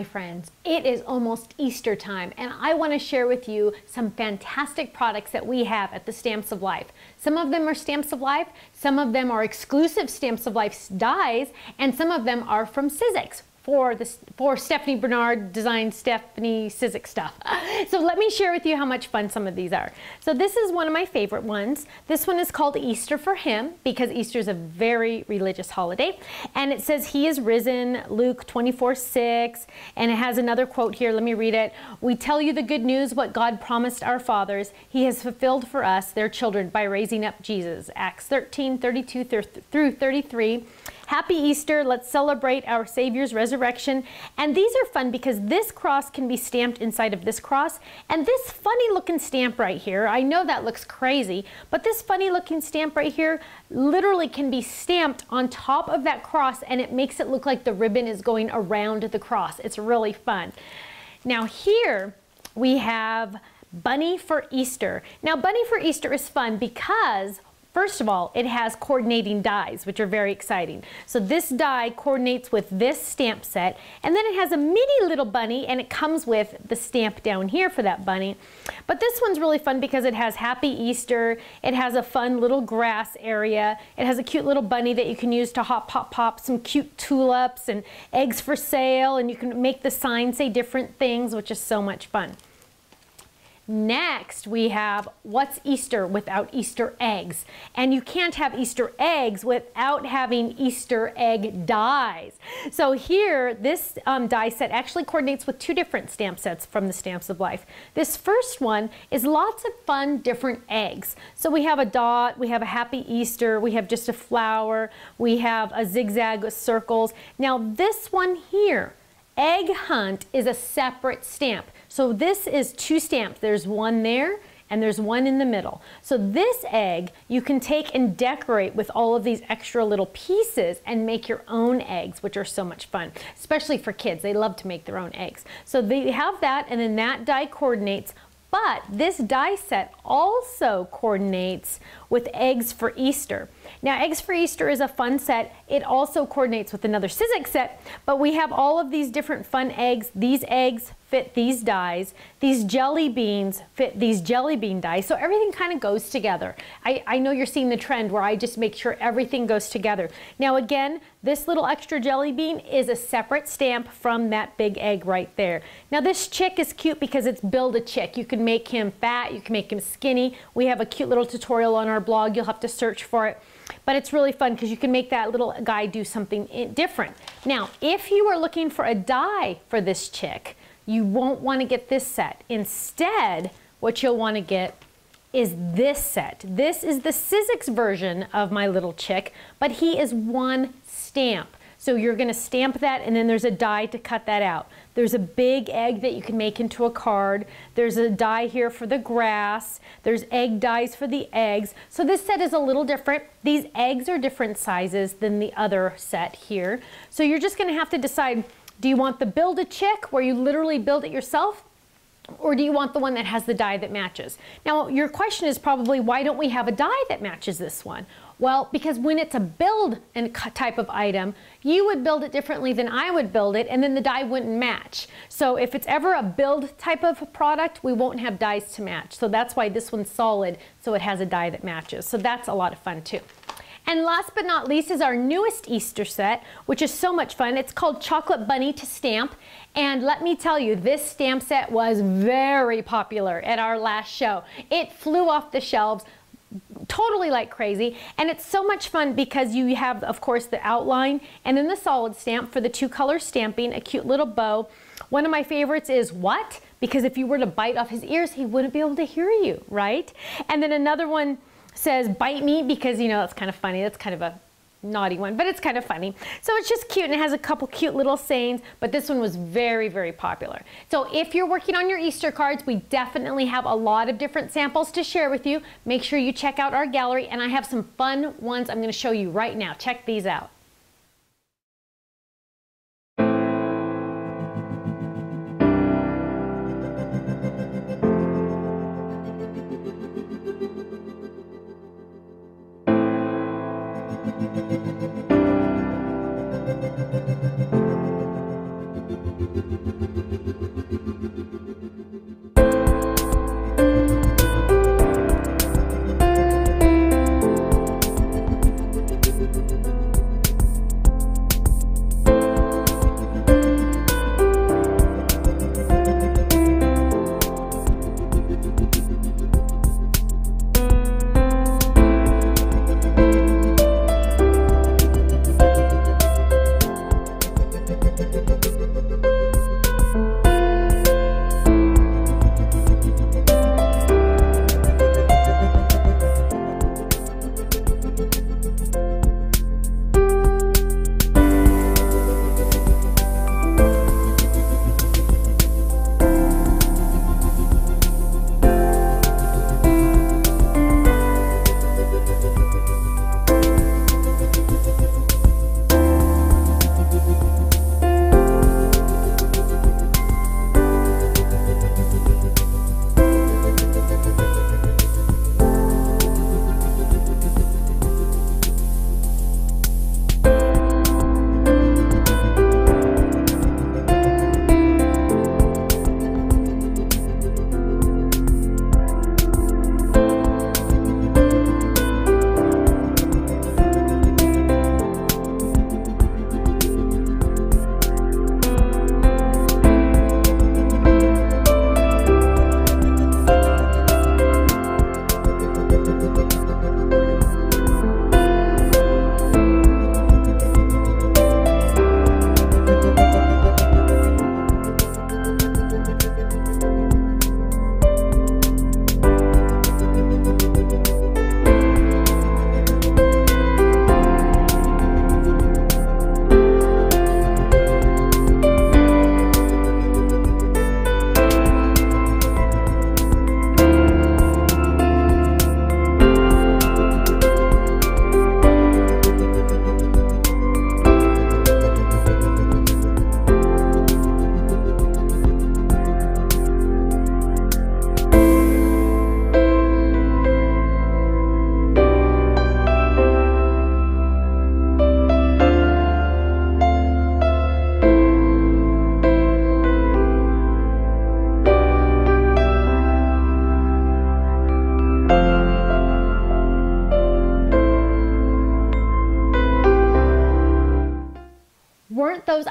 my friends, it is almost Easter time, and I want to share with you some fantastic products that we have at the Stamps of Life. Some of them are Stamps of Life, some of them are exclusive Stamps of Life dies, and some of them are from Sizzix. For Stephanie Barnard designed Stephanie Sizzix stuff. So let me share with you how much fun some of these are. So this is one of my favorite ones. This one is called Easter for Him, because Easter is a very religious holiday. And it says, "He is risen," Luke 24:6. And it has another quote here. Let me read it. "We tell you the good news, what God promised our fathers. He has fulfilled for us, their children, by raising up Jesus." Acts 13:32 through 33. "Happy Easter, let's celebrate our Savior's resurrection." And these are fun because this cross can be stamped inside of this cross. And this funny looking stamp right here, I know that looks crazy, but this funny looking stamp right here literally can be stamped on top of that cross, and it makes it look like the ribbon is going around the cross. It's really fun. Now here we have bunny for Easter. Now bunny for Easter is fun because first of all, it has coordinating dies, which are very exciting. So this die coordinates with this stamp set, and then it has a mini little bunny, and it comes with the stamp down here for that bunny. But this one's really fun because it has Happy Easter, it has a fun little grass area, it has a cute little bunny that you can use to hop, pop, pop, some cute tulips and eggs for sale, and you can make the sign say different things, which is so much fun. Next, we have What's Easter Without Easter Eggs? And you can't have Easter eggs without having Easter egg dies. So here, this die set actually coordinates with two different stamp sets from the Stamps of Life. This first one is lots of fun, different eggs. So we have a dot, we have a Happy Easter, we have just a flower, we have a zigzag with circles. Now this one here, Egg Hunt, is a separate stamp. So this is two stamps. There's one there and there's one in the middle. So this egg you can take and decorate with all of these extra little pieces and make your own eggs, which are so much fun, especially for kids. They love to make their own eggs. So they have that, and then that die coordinates. But this die set also coordinates with Eggs for Easter. Now, Eggs for Easter is a fun set. It also coordinates with another Sizzix set, but we have all of these different fun eggs. These eggs fit these dies. These jelly beans fit these jelly bean dies. So everything kind of goes together. I know you're seeing the trend where I just make sure everything goes together. Now again, this little extra jelly bean is a separate stamp from that big egg right there. Now this chick is cute because it's Build-A-Chick. You can make him fat, you can make him skinny. We have a cute little tutorial on our blog. You'll have to search for it. But it's really fun because you can make that little guy do something different. Now, if you are looking for a die for this chick, you won't want to get this set. Instead, what you'll want to get is this set. This is the Sizzix version of my little chick, but he is one stamp. So you're going to stamp that, and then there's a die to cut that out. There's a big egg that you can make into a card. There's a die here for the grass. There's egg dies for the eggs. So this set is a little different. These eggs are different sizes than the other set here. So you're just going to have to decide, do you want the Build-A-Chick where you literally build it yourself? Or do you want the one that has the die that matches? Now, your question is probably, why don't we have a die that matches this one? Well, because when it's a build and type of item, you would build it differently than I would build it, and then the die wouldn't match. So if it's ever a build type of product, we won't have dies to match. So that's why this one's solid, so it has a die that matches. So that's a lot of fun too. And last but not least is our newest Easter set, which is so much fun. It's called Chocolate Bunny to Stamp. And let me tell you, this stamp set was very popular at our last show. It flew off the shelves totally like crazy, and it's so much fun because you have, of course, the outline and then the solid stamp for the two color stamping, a cute little bow. One of my favorites is What? Because if you were to bite off his ears, he wouldn't be able to hear you, right? And then another one says Bite Me, because, you know, that's kind of funny. That's kind of a naughty one, but it's kind of funny. So it's just cute, and it has a couple cute little sayings, but this one was very, very popular. So if you're working on your Easter cards, we definitely have a lot of different samples to share with you. Make sure you check out our gallery, and I have some fun ones I'm going to show you right now. Check these out.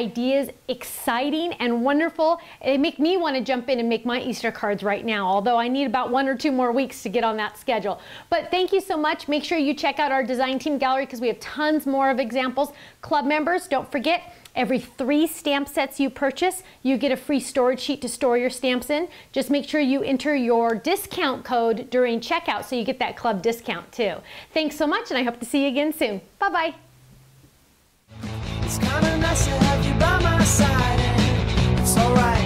ideas exciting and wonderful. They make me want to jump in and make my Easter cards right now, although I need about 1 or 2 more weeks to get on that schedule. But thank you so much. Make sure you check out our design team gallery because we have tons more of examples. Club members, don't forget, every 3 stamp sets you purchase, you get a free storage sheet to store your stamps in. Just make sure you enter your discount code during checkout so you get that club discount too. Thanks so much, and I hope to see you again soon. Bye-bye. It's kinda nice to have you by my side, and it's alright.